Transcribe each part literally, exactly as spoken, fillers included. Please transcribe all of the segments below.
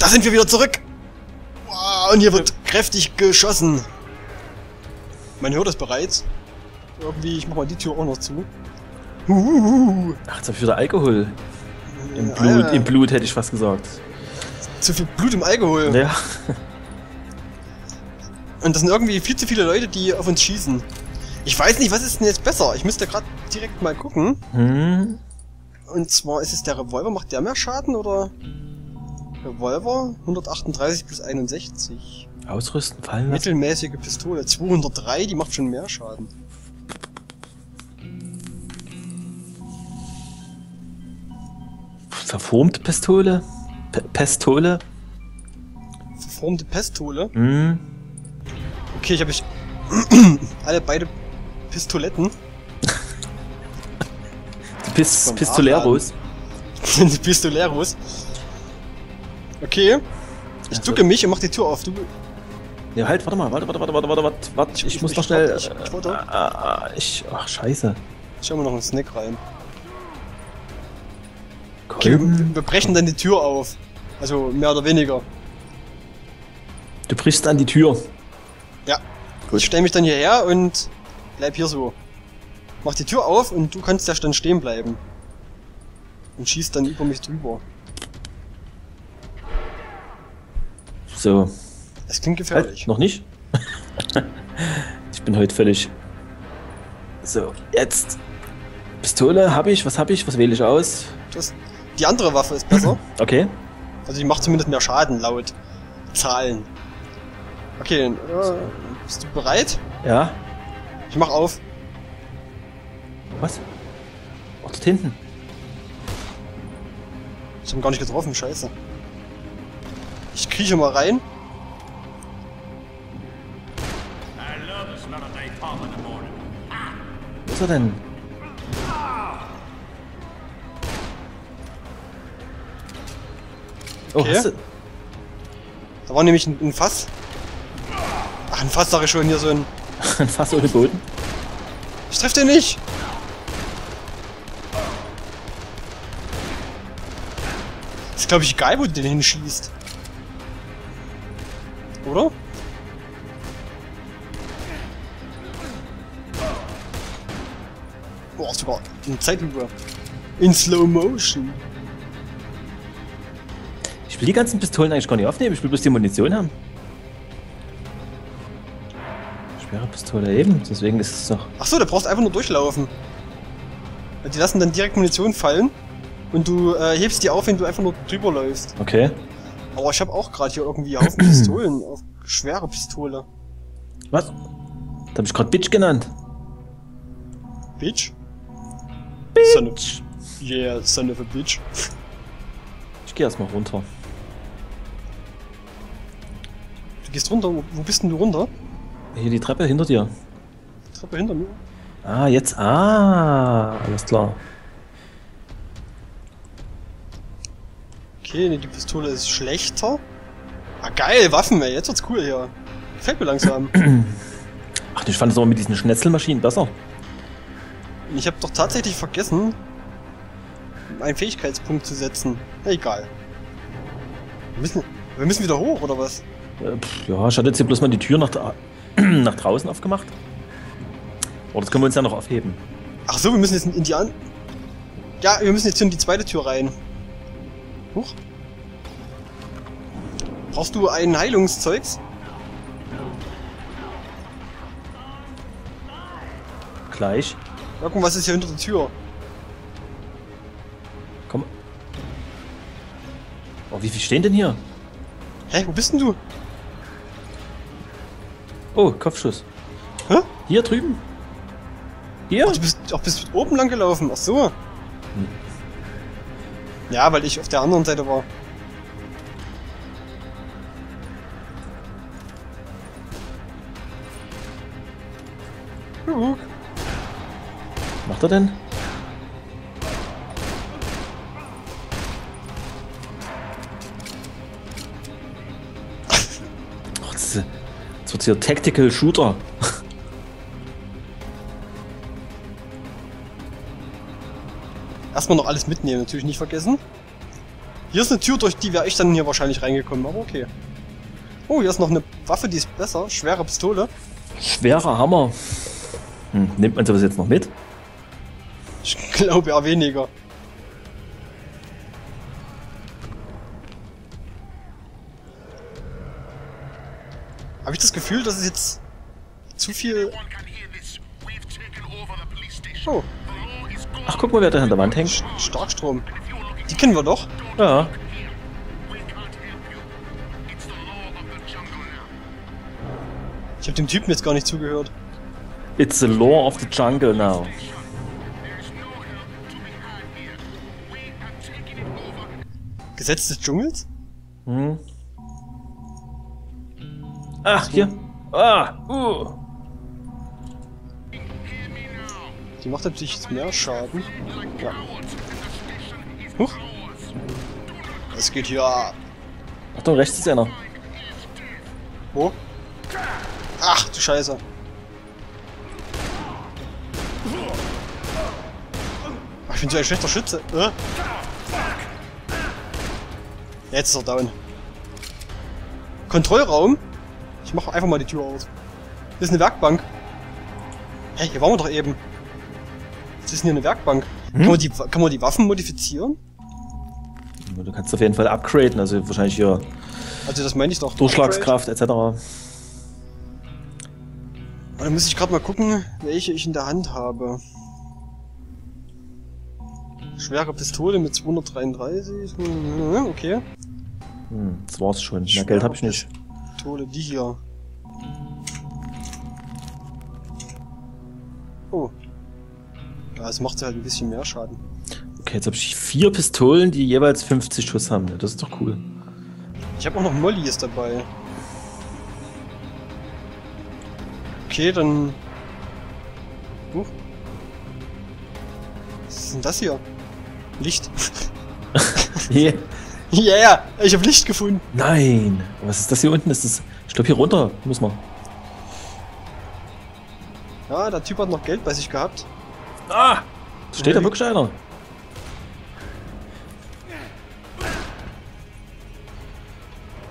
Da sind wir wieder zurück. Wow, und hier wird kräftig geschossen. Man hört es bereits. Irgendwie, ich mach mal die Tür auch noch zu. Huhuhu. Ach, jetzt hab ich wieder Alkohol. Im Blut, ah, im Blut hätte ich fast gesagt. Zu viel Blut im Alkohol. Ja. Und das sind irgendwie viel zu viele Leute, die auf uns schießen. Ich weiß nicht, was ist denn jetzt besser? Ich müsste gerade direkt mal gucken. Hm. Und zwar ist es der Revolver, macht der mehr Schaden oder? Revolver, hundertachtunddreißig plus einundsechzig. Ausrüsten, fallen lassen. Mittelmäßige Pistole, zweihundertdrei, die macht schon mehr Schaden. Verformte Pistole? P Pestole? Verformte Pestole? Mhm. Okay, ich habe ich alle beide Pistoletten. Die Pis Pistoleros. Die Pistoleros. Okay. Ich also. Ducke mich und mach die Tür auf. Du. Ja, halt, warte mal, warte, warte, warte, warte, warte, warte, warte. Ich, ich, ich muss noch schnell. Ich, ich, äh, ich, ach, scheiße. Ich schau mal noch einen Snack rein. Okay, wir, wir brechen dann die Tür auf. Also mehr oder weniger. Du brichst an die Tür. Ja. Gut. Ich stell mich dann hierher und bleib hier so. Mach die Tür auf und du kannst ja dann stehen bleiben. Und schießt dann über mich drüber. So. Es klingt gefährlich. Halt, noch nicht? Ich bin heute völlig. So, jetzt. Pistole habe ich, was habe ich, was wähle ich aus? Das, die andere Waffe ist besser. Okay. Also die macht zumindest mehr Schaden laut Zahlen. Okay, äh, bist du bereit? Ja. Ich mach auf. Was? Ach, dort hinten. Ich hab gar nicht getroffen, scheiße. Ich krieche mal rein. Wo ist er denn? Oh, okay. Hast du? Da war nämlich ein, ein Fass. Ach, ein Fass, sag ich schon, hier so ein... Ein Fass ohne Boden? Ich treff den nicht! Ist, glaube ich, egal, wo du den hinschießt. Oder? Boah, sogar in Zeitlupe. In Slow Motion. Ich will die ganzen Pistolen eigentlich gar nicht aufnehmen, ich will bloß die Munition haben. Schwere Pistole eben, deswegen ist es doch... Achso, da brauchst du einfach nur durchlaufen. Die lassen dann direkt Munition fallen und du äh, hebst die auf, wenn du einfach nur drüber läufst. Okay. Aber ich habe auch gerade hier irgendwie auf Pistolen, auf schwere Pistole. Was? Da habe ich gerade Bitch genannt. Bitch? Bitch! Son of, yeah, son of a bitch. Ich geh erstmal runter. Du gehst runter? Wo bist denn du runter? Hier die Treppe hinter dir. Die Treppe hinter mir? Ah, jetzt. Ah, alles klar. Okay, nee, die Pistole ist schlechter. Ah, geil, Waffen, ey. Jetzt wird's cool hier. Gefällt mir langsam. Ach, ich fand es aber mit diesen Schnetzelmaschinen besser. Ich habe doch tatsächlich vergessen, einen Fähigkeitspunkt zu setzen. Na, egal. Wir müssen, wir müssen wieder hoch, oder was? Ja, ich hatte jetzt hier bloß mal die Tür nach, nach draußen aufgemacht. Oh, das können wir uns ja noch aufheben. Ach so, wir müssen jetzt in die an... Ja, wir müssen jetzt in die zweite Tür rein. Huch. Brauchst du ein Heilungszeugs? Gleich. Ja, guck mal, was ist hier hinter der Tür? Komm. Oh, wie viel stehen denn hier? Hä, wo bist denn du? Oh, Kopfschuss. Hä? Hier drüben? Hier? Ach, du bist, ach, bist du oben lang gelaufen? Ach so. Hm. Ja, weil ich auf der anderen Seite war. Huch. Was macht er denn? Das wird hier Tactical Shooter. Erstmal noch alles mitnehmen, natürlich nicht vergessen. Hier ist eine Tür, durch die wäre ich dann hier wahrscheinlich reingekommen, aber okay. Oh, hier ist noch eine Waffe, die ist besser. Schwere Pistole. Schwerer Hammer. Hm, nimmt man sowas jetzt noch mit? Ich glaube ja weniger. Habe ich das Gefühl, dass es jetzt zu viel... Oh. Ach, guck mal, wer da an der Wand hängt. Starkstrom. Die kennen wir doch. Ja. Ich habe dem Typen jetzt gar nicht zugehört. It's the law of the jungle now. Gesetz des Dschungels? Hm. Ach, hier. Ah, uh. Die macht natürlich jetzt mehr Schaden. Ja. Huch. Das geht hier. Achtung, rechts ist einer. Wo? Ach, du Scheiße. Ach, ich bin so ein schlechter Schütze. Äh? Jetzt ist er down. Kontrollraum? Ich mach einfach mal die Tür auf. Hier ist eine Werkbank. Hey, hier waren wir doch eben. Jetzt ist hier eine Werkbank. Hm? Kann man die, kann man die Waffen modifizieren? Du kannst auf jeden Fall upgraden, also wahrscheinlich hier. Also das meine ich doch. Durchschlagskraft et cetera. Da muss ich gerade mal gucken, welche ich in der Hand habe. Schwere Pistole mit zweihundertdreiunddreißig. Okay. Hm, das war's schon. Mehr Geld habe ich nicht. Pistole, die hier. Oh. Ja, es macht halt ein bisschen mehr Schaden. Okay, jetzt habe ich vier Pistolen, die jeweils fünfzig Schuss haben. Das ist doch cool. Ich habe auch noch Mollys dabei. Okay, dann... Huch. Was ist denn das hier? Licht. Yeah. Yeah, ich habe Licht gefunden. Nein. Was ist das hier unten? Ist das... Ich glaube, hier runter muss man. Ja, der Typ hat noch Geld bei sich gehabt. Ah! Steht hey. Da wirklich einer?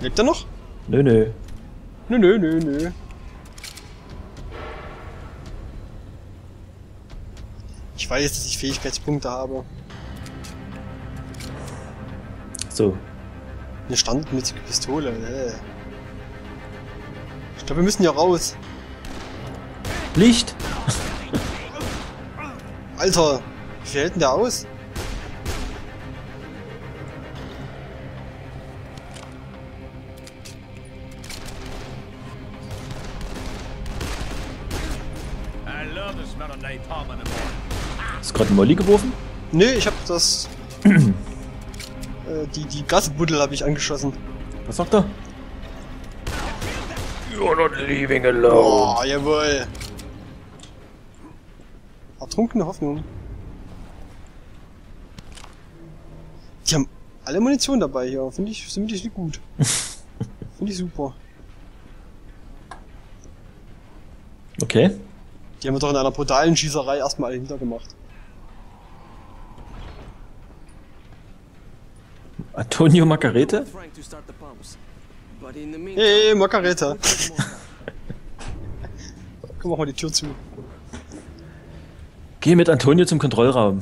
Lebt er noch? Nö, nö. Nö, nö, nö, nö. Ich weiß, dass ich Fähigkeitspunkte habe. So. Eine standmäßige Pistole. Ich glaube, wir müssen hier raus. Licht! Alter, wie viel hält denn der aus? Hast du gerade einen Molly geworfen? Nee, ich hab das... äh, die die Gasbuddel habe ich angeschossen. Was sagt er? You're not leaving alone. Oh, jawohl. Ertrunkene Hoffnung. Die haben alle Munition dabei hier. Finde ich, find ich gut. Finde ich super. Okay. Die haben wir doch in einer brutalen Schießerei erstmal alle hintergemacht. Antonio Macarete? Hey, Macarete! Komm, mach mal die Tür zu. Geh mit Antonio zum Kontrollraum.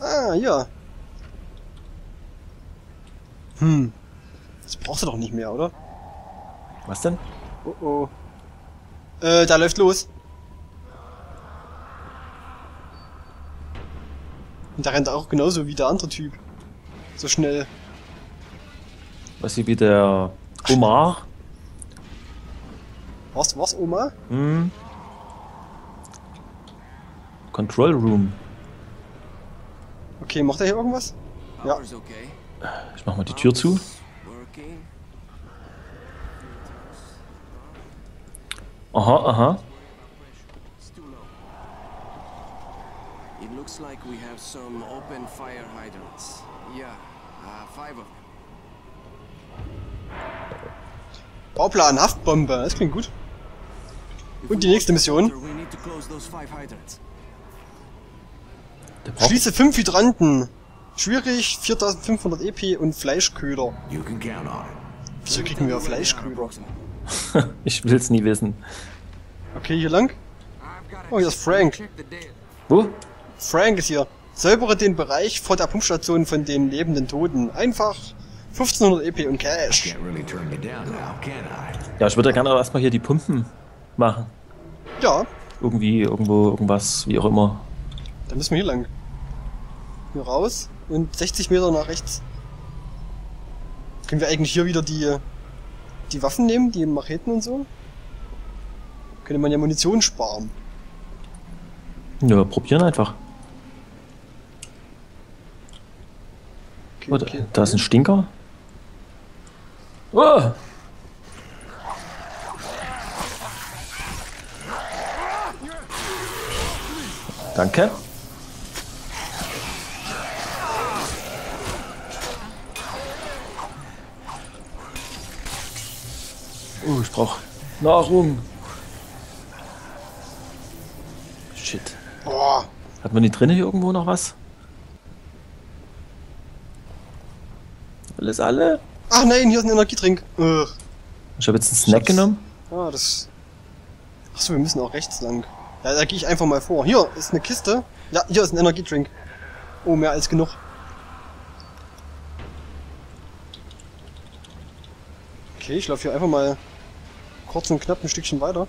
Ah, ja. Hm. Das brauchst du doch nicht mehr, oder? Was denn? Oh oh. Äh, da läuft los. Und da rennt auch genauso wie der andere Typ. So schnell. Was hier wie der Omar? Was, was, Omar? Mhm. Control Room. Okay, macht er hier irgendwas? Ja. Ich mach mal die Tür zu. Aha, aha. It looks like we have some open fire hydrants. Yeah, uh, five of them. Bauplan, Haftbombe, das klingt gut. Und die nächste Mission. Schließe fünf Hydranten. Schwierig, viertausendfünfhundert E P und Fleischköder. Wieso kriegen wir Fleischköder? Ich will's nie wissen. Okay, hier lang. Oh, hier ist Frank. Wo? Frank ist hier. Säubere den Bereich vor der Pumpstation von den lebenden Toten. Einfach fünfzehnhundert E P und Cash. Ja, ich würde ja gerne aber erstmal hier die Pumpen machen. Ja. Irgendwie, irgendwo, irgendwas, wie auch immer. Dann müssen wir hier lang. Hier raus und sechzig Meter nach rechts. Können wir eigentlich hier wieder die, die Waffen nehmen, die Macheten und so? Könnte man ja Munition sparen. Ja, probieren einfach. Okay, oh, okay, da okay. Ist ein Stinker. Oh! Danke. Oh, ich brauche Nahrung. Shit. Oh. Hat man die drinne hier irgendwo noch was? Alles alle? Ach nein, hier ist ein Energietrink. Ugh. Ich habe jetzt einen Snack genommen. Ah, das. Achso, wir müssen auch rechts lang. Ja, da gehe ich einfach mal vor. Hier ist eine Kiste. Ja, hier ist ein Energietrink. Oh, mehr als genug. Okay, ich laufe hier einfach mal kurz und knapp ein Stückchen weiter.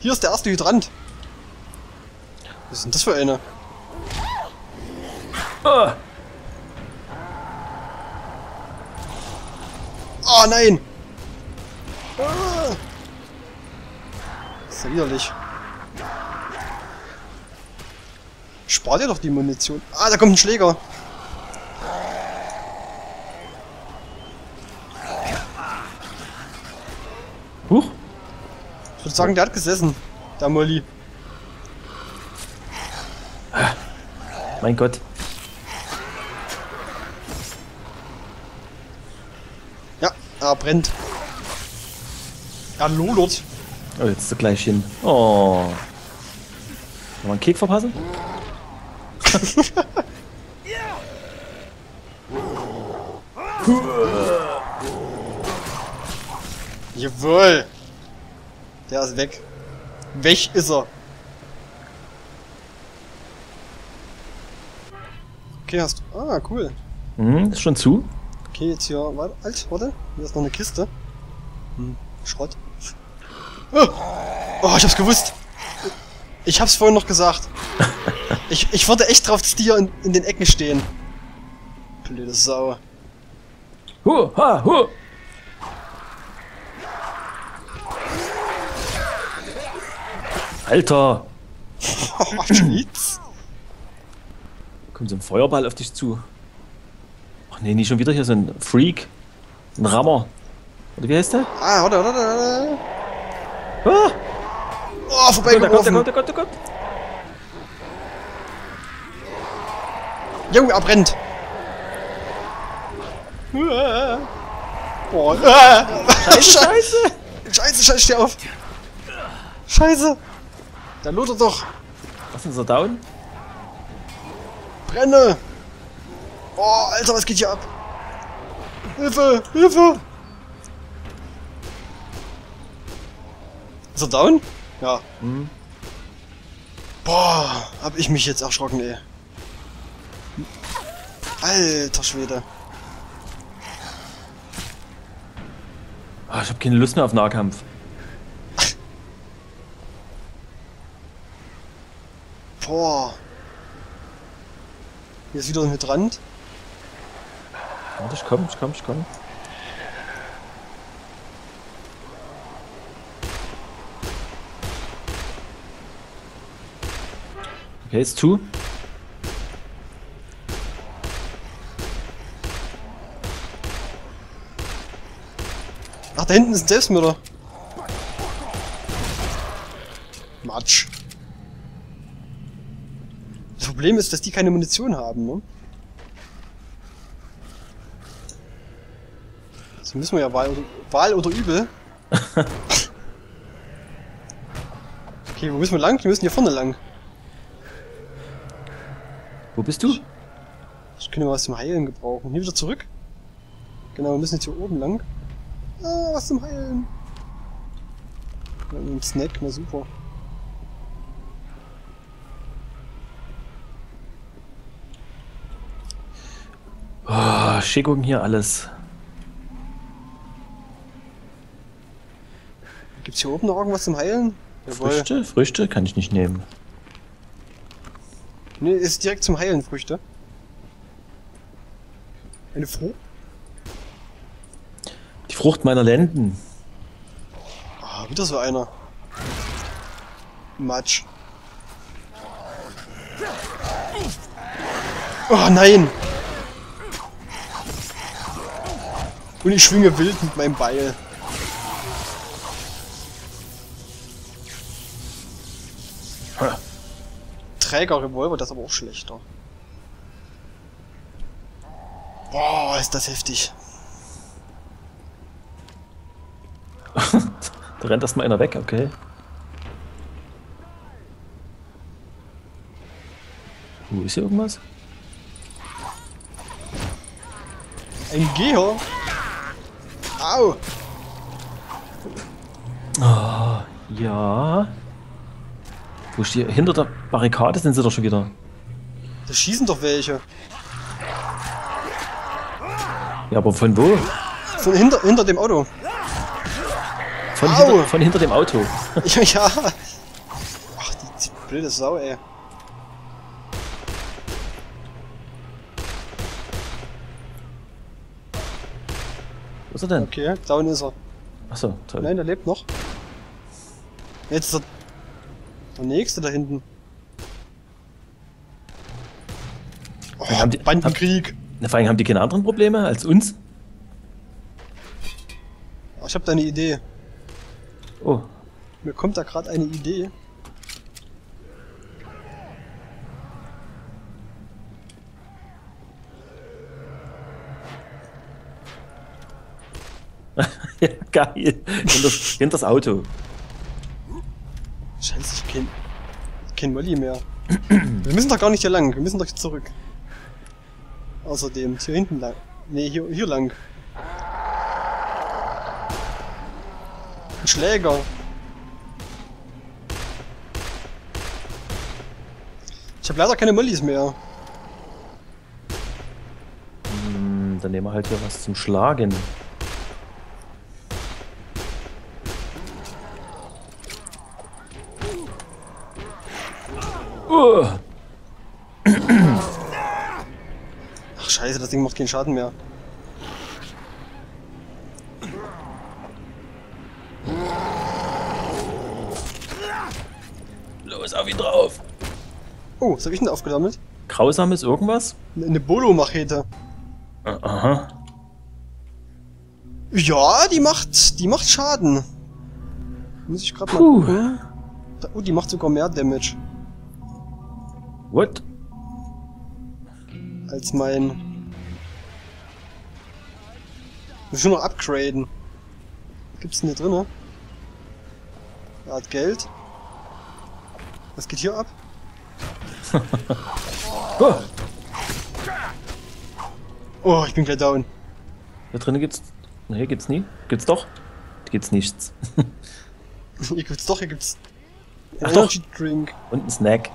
Hier ist der erste Hydrant. Was ist denn das für eine? Oh, oh nein! Ah. Das ist ja widerlich. Spart ihr doch die Munition. Ah, da kommt ein Schläger. Huch. Ich würde sagen, der hat gesessen. Der Molly. Mein Gott. Ja, er brennt. Er lodert. Oh, jetzt so gleich hin. Oh. Kann man einen Kek verpassen? Jawohl. Der ist weg. Weg ist er. Okay, hast du... Ah, cool. Mhm, ist schon zu. Okay, jetzt hier... Warte, alt, warte. Hier ist noch eine Kiste. Hm, Schrott. Oh, oh, ich hab's gewusst. Ich hab's vorhin noch gesagt. Ich, ich warte echt drauf, dass die hier in, in den Ecken stehen. Blöde Sau. Huh, ha, huh. Alter! Kommt so ein Feuerball auf dich zu. Ach nee, nicht schon wieder hier so ein Freak. Ein Rammer. Oder wie heißt der? Ah, warte, warte, warte. Ah! Oh, vorbeigeworfen! Oh Gott, oh Gott, oh Gott, oh Gott! Junge, er brennt! Oh, ah. Scheiße, Scheiße! Scheiße, scheiß dir auf! Scheiße! Da lodert doch! Was ist so down? Brenne! Oh, Alter, was geht hier ab? Hilfe! Hilfe! Ist er down? Ja. Mhm. Boah, hab ich mich jetzt erschrocken, ey. Alter Schwede. Oh, ich hab keine Lust mehr auf Nahkampf. Boah. Hier ist wieder ein Hydrant. Warte, ich komm, ich komm, ich komm. Okay, ist zu. Ach, da hinten ist ein Selbstmörder. Matsch. Das Problem ist, dass die keine Munition haben, ne? Das müssen wir ja Wahl oder, Wahl oder übel. Okay, wo müssen wir lang? Wir müssen hier vorne lang. Wo bist du? Ich, Können wir was zum Heilen gebrauchen. Hier wieder zurück. Genau, wir müssen jetzt hier oben lang. Ah, was zum Heilen. Ein Snack, na super. Oh, Schickung hier alles. Gibt's hier oben noch irgendwas zum Heilen? Jawohl. Früchte? Früchte kann ich nicht nehmen. Ne, ist direkt zum Heilen, Früchte. Eine Frucht? Die Frucht meiner Lenden. Ah, oh, wieder so einer. Matsch. Oh nein! Und ich schwinge wild mit meinem Beil. Träger-Revolver, das ist aber auch schlechter. Boah, ist das heftig. Da rennt erstmal einer weg, okay. Wo uh, ist hier irgendwas? Ein Geher? Au! Oh, ja. Wo steht hinter der Barrikade sind sie doch schon wieder. Da schießen doch welche. Ja, aber von wo? Von hinter, hinter dem Auto. Von, hinter, von hinter dem Auto. Ja, ja. Ach, die, die blöde Sau, ey. Wo ist er denn? Okay, da unten ist er. Achso, toll. Nein, der lebt noch. Jetzt ist er der nächste da hinten. Oh, haben die, Bandenkrieg. Haben, na, vor allem haben die keine anderen Probleme als uns? Oh, ich hab da eine Idee. Oh. Mir kommt da gerade eine Idee. Ja, geil. Hinter das Auto. Scheiße, ich kenn, kenn Molly mehr. Wir müssen doch gar nicht hier lang, wir müssen doch zurück. Außerdem, hier hinten lang. Ne, hier, hier lang. Ein Schläger. Ich habe leider keine Mollys mehr. Hm, dann nehmen wir halt hier was zum Schlagen. Uh. Ach scheiße, das Ding macht keinen Schaden mehr. Los, auf ihn drauf! Oh, was hab ich denn aufgesammelt? Grausames irgendwas? Eine Bolo-Machete. Aha. Ja, die macht, die macht Schaden. Muss ich gerade mal gucken. Oh, die macht sogar mehr Damage. What? Als mein... Muss ich noch upgraden. Was gibt's denn hier drin? Er hat Geld. Was geht hier ab? Oh. Oh, ich bin gleich down. Da drinnen gibt's... Na, hier gibt's nie. Gibt's doch? Hier gibt's nichts. Hier gibt's doch, hier gibt's... Ach doch. Drink. Und ein Snack.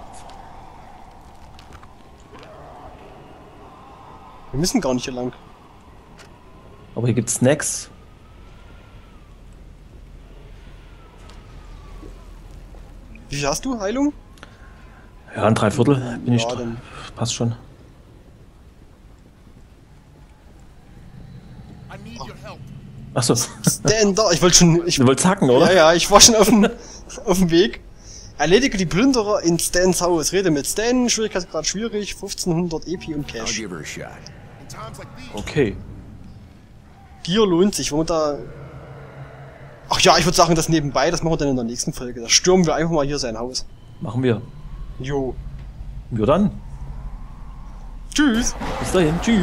Wir müssen gar nicht hier lang. Aber hier gibt's Snacks. Wie viel hast du? Heilung? Ja, ein Dreiviertel bin ja, ich dran. Passt schon. Achso. Stand da! Ich wollte schon... Ich, du wolltest hacken, oder? Ja, ja, ich war schon auf dem, auf dem Weg. Erledige die Plünderer in Stans Haus. Rede mit Stan, Schwierigkeitsgrad schwierig, fünfzehnhundert E P und Cash. Okay. Gier lohnt sich, wenn wir da... Ach ja, ich würde sagen, das nebenbei, das machen wir dann in der nächsten Folge. Da stürmen wir einfach mal hier sein Haus. Machen wir. Jo. Wir dann. Tschüss. Bis dahin. Tschüss.